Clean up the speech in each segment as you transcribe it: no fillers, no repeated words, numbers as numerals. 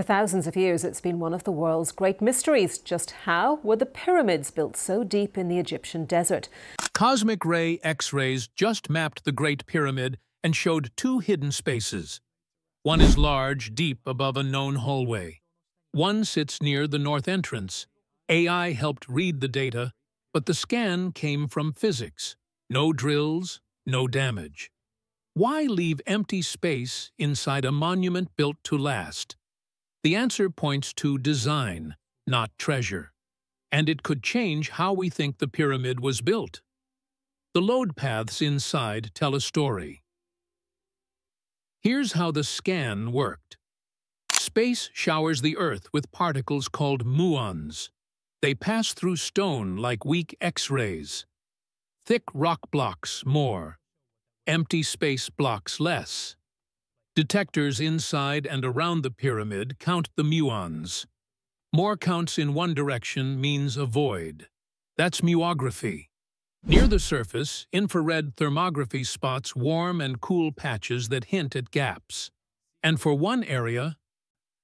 For thousands of years, it's been one of the world's great mysteries. Just how were the pyramids built so deep in the Egyptian desert? Cosmic ray X-rays just mapped the Great Pyramid and showed two hidden spaces. One is large, deep above a known hallway. One sits near the north entrance. AI helped read the data, but the scan came from physics. No drills, no damage. Why leave empty space inside a monument built to last? The answer points to design, not treasure. And it could change how we think the pyramid was built. The load paths inside tell a story. Here's how the scan worked. Space showers the Earth with particles called muons. They pass through stone like weak X-rays. Thick rock blocks more. Empty space blocks less. Detectors inside and around the pyramid count the muons. More counts in one direction means a void. That's muography. Near the surface, infrared thermography spots warm and cool patches that hint at gaps. And for one area,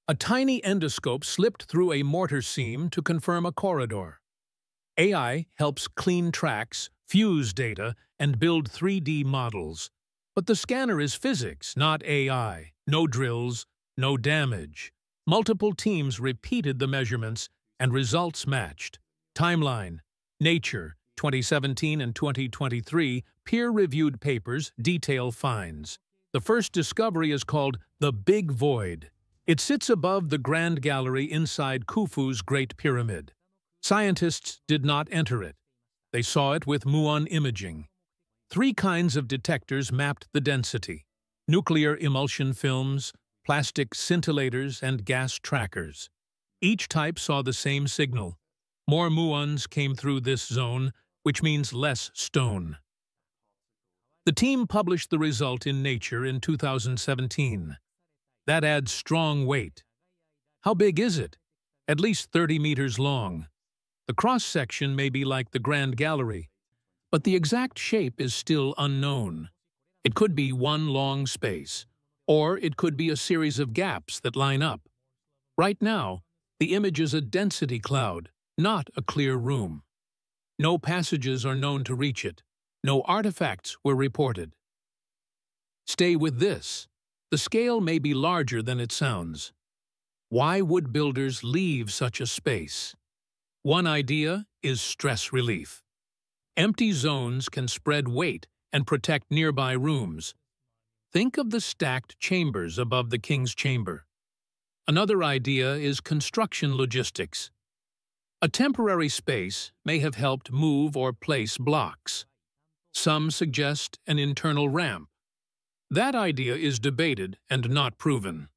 a tiny endoscope slipped through a mortar seam to confirm a corridor. AI helps clean tracks, fuse data, and build 3D models. But the scanner is physics, not AI. No drills, no damage. Multiple teams repeated the measurements and results matched. Timeline, Nature, 2017 and 2023, peer-reviewed papers detail finds. The first discovery is called the Big Void. It sits above the Grand Gallery inside Khufu's Great Pyramid. Scientists did not enter it. They saw it with muon imaging. Three kinds of detectors mapped the density: nuclear emulsion films, plastic scintillators, and gas trackers. Each type saw the same signal. More muons came through this zone, which means less stone. The team published the result in Nature in 2017. That adds strong weight. How big is it? At least 30 meters long. The cross-section may be like the Grand Gallery, but the exact shape is still unknown. It could be one long space, or it could be a series of gaps that line up. Right now, the image is a density cloud, not a clear room. No passages are known to reach it. No artifacts were reported. Stay with this. The scale may be larger than it sounds. Why would builders leave such a space? One idea is stress relief. Empty zones can spread weight and protect nearby rooms. Think of the stacked chambers above the King's Chamber. Another idea is construction logistics. A temporary space may have helped move or place blocks. Some suggest an internal ramp. That idea is debated and not proven.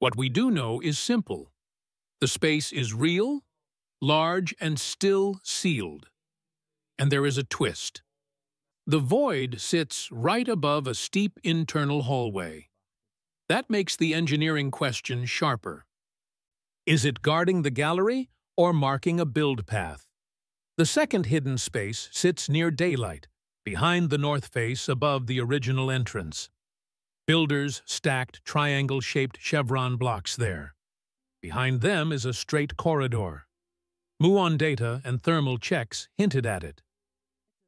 What we do know is simple. The space is real, large, and still sealed. And there is a twist. The void sits right above a steep internal hallway. That makes the engineering question sharper. Is it guarding the gallery or marking a build path? The second hidden space sits near daylight, behind the north face above the original entrance. Builders stacked triangle-shaped chevron blocks there. Behind them is a straight corridor. Muon data and thermal checks hinted at it.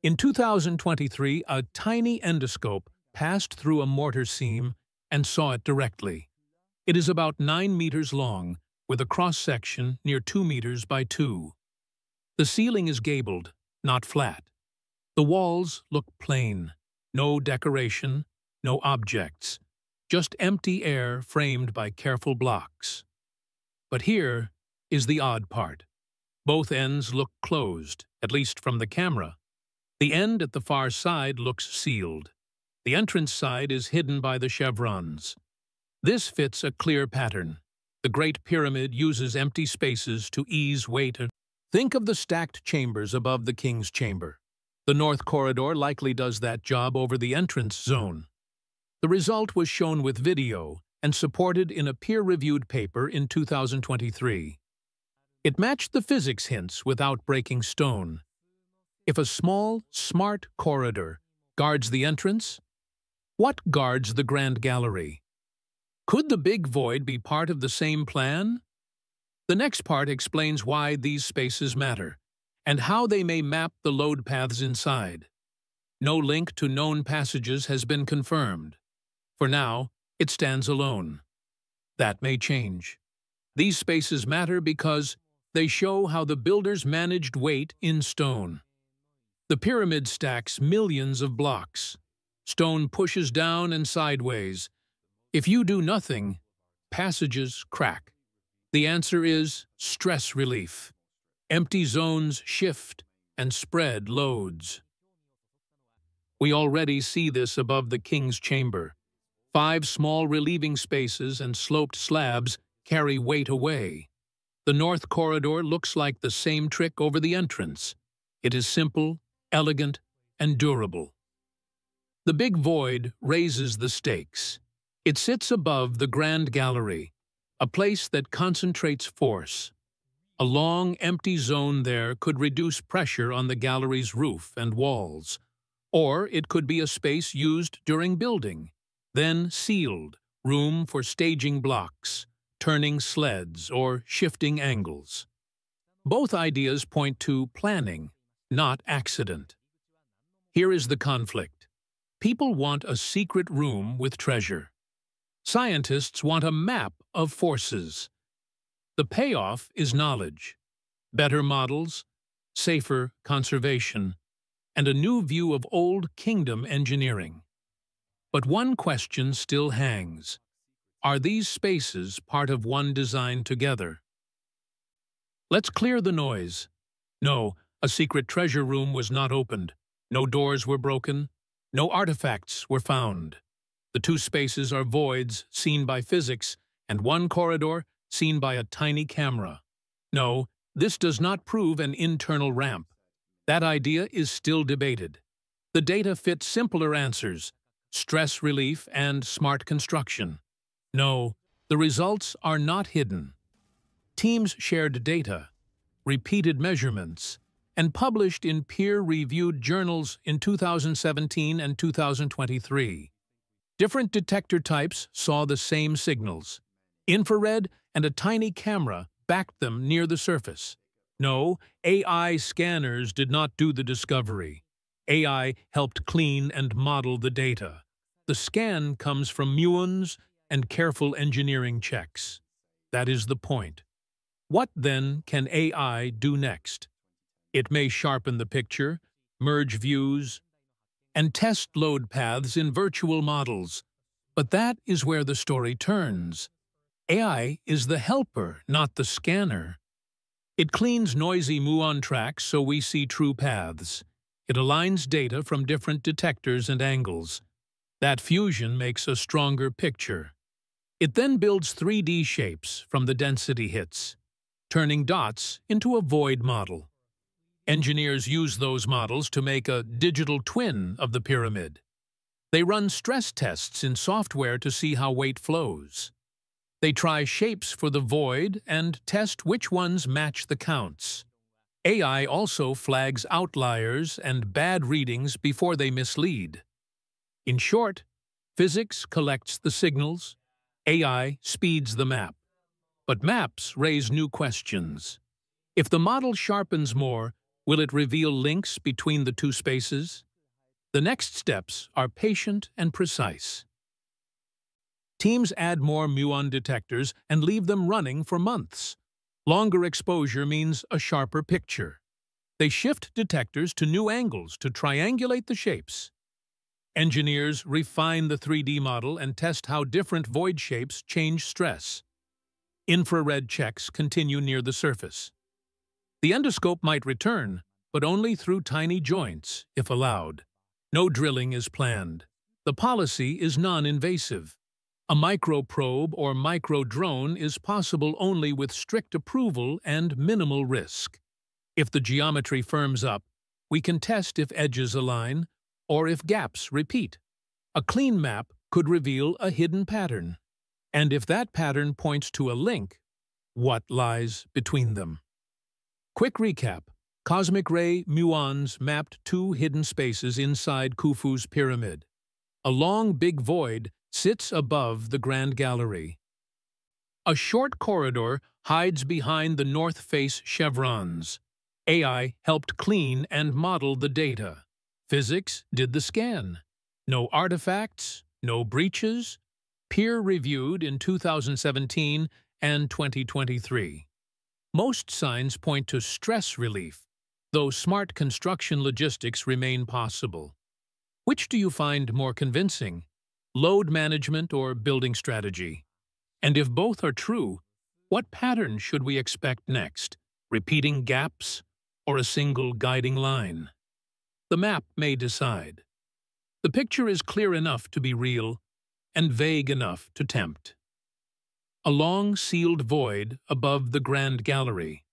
In 2023, a tiny endoscope passed through a mortar seam and saw it directly. It is about 9 meters long, with a cross-section near 2 meters by 2. The ceiling is gabled, not flat. The walls look plain. No decoration, no objects. Just empty air framed by careful blocks. But here is the odd part. Both ends look closed, at least from the camera. The end at the far side looks sealed. The entrance side is hidden by the chevrons. This fits a clear pattern. The Great Pyramid uses empty spaces to ease weight. Think of the stacked chambers above the King's Chamber. The North Corridor likely does that job over the entrance zone. The result was shown with video and supported in a peer-reviewed paper in 2023. It matched the physics hints without breaking stone. If a small, smart corridor guards the entrance, what guards the Grand Gallery? Could the Big Void be part of the same plan? The next part explains why these spaces matter and how they may map the load paths inside. No link to known passages has been confirmed. For now, it stands alone. That may change. These spaces matter because they show how the builders managed weight in stone. The pyramid stacks millions of blocks. Stone pushes down and sideways. If you do nothing, passages crack. The answer is stress relief. Empty zones shift and spread loads. We already see this above the King's Chamber. 5 small relieving spaces and sloped slabs carry weight away. The North Corridor looks like the same trick over the entrance. It is simple, elegant, and durable. The Big Void raises the stakes. It sits above the Grand Gallery, a place that concentrates force. A long, empty zone there could reduce pressure on the gallery's roof and walls, or it could be a space used during building, then sealed, room for staging blocks, turning sleds, or shifting angles. Both ideas point to planning, not accident. Here is the conflict. People want a secret room with treasure. Scientists want a map of forces. The payoff is knowledge, better models, safer conservation, and a new view of Old Kingdom engineering. But one question still hangs. Are these spaces part of one design together? Let's clear the noise. No, a secret treasure room was not opened. No doors were broken. No artifacts were found. The 2 spaces are voids seen by physics and 1 corridor seen by a tiny camera. No, this does not prove an internal ramp. That idea is still debated. The data fits simpler answers: stress relief and smart construction. No, the results are not hidden. Teams shared data, repeated measurements, and published in peer-reviewed journals in 2017 and 2023. Different detector types saw the same signals. Infrared and a tiny camera backed them near the surface. No, AI scanners did not do the discovery. AI helped clean and model the data. The scan comes from muons and careful engineering checks. That is the point. What, then, can AI do next? It may sharpen the picture, merge views, and test load paths in virtual models. But that is where the story turns. AI is the helper, not the scanner. It cleans noisy muon tracks so we see true paths. It aligns data from different detectors and angles. That fusion makes a stronger picture. It then builds 3D shapes from the density hits, turning dots into a void model. Engineers use those models to make a digital twin of the pyramid. They run stress tests in software to see how weight flows. They try shapes for the void and test which ones match the counts. AI also flags outliers and bad readings before they mislead. In short, physics collects the signals, AI speeds the map. But maps raise new questions. If the model sharpens more, will it reveal links between the 2 spaces? The next steps are patient and precise. Teams add more muon detectors and leave them running for months. Longer exposure means a sharper picture. They shift detectors to new angles to triangulate the shapes. Engineers refine the 3D model and test how different void shapes change stress. Infrared checks continue near the surface. The endoscope might return, but only through tiny joints, if allowed. No drilling is planned. The policy is non-invasive. A microprobe or microdrone is possible only with strict approval and minimal risk. If the geometry firms up, we can test if edges align or if gaps repeat. A clean map could reveal a hidden pattern. And if that pattern points to a link, what lies between them? Quick recap. Cosmic ray muons mapped 2 hidden spaces inside Khufu's pyramid. A long Big Void sits above the Grand Gallery. A short corridor hides behind the North Face chevrons. AI helped clean and model the data. Physics did the scan. No artifacts, no breaches. Peer-reviewed in 2017 and 2023. Most signs point to stress relief, though smart construction logistics remain possible. Which do you find more convincing, load management or building strategy? And if both are true, what pattern should we expect next? Repeating gaps or a single guiding line? The map may decide. The picture is clear enough to be real and vague enough to tempt. A long sealed void above the Grand Gallery.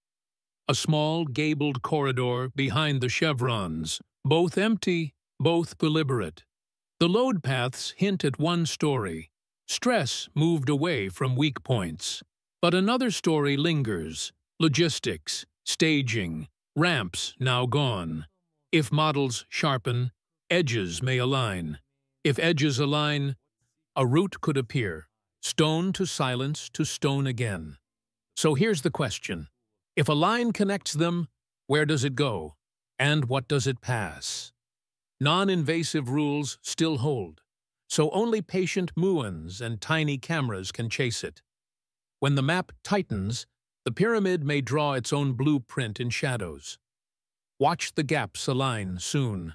A small gabled corridor behind the chevrons, both empty, both deliberate. The load paths hint at one story. Stress moved away from weak points. But another story lingers. Logistics, staging, ramps now gone. If models sharpen, edges may align. If edges align, a route could appear. Stone to silence to stone again. So here's the question. If a line connects them, where does it go? And what does it pass? Non-invasive rules still hold, so only patient muons and tiny cameras can chase it. When the map tightens, the pyramid may draw its own blueprint in shadows. Watch the gaps align soon.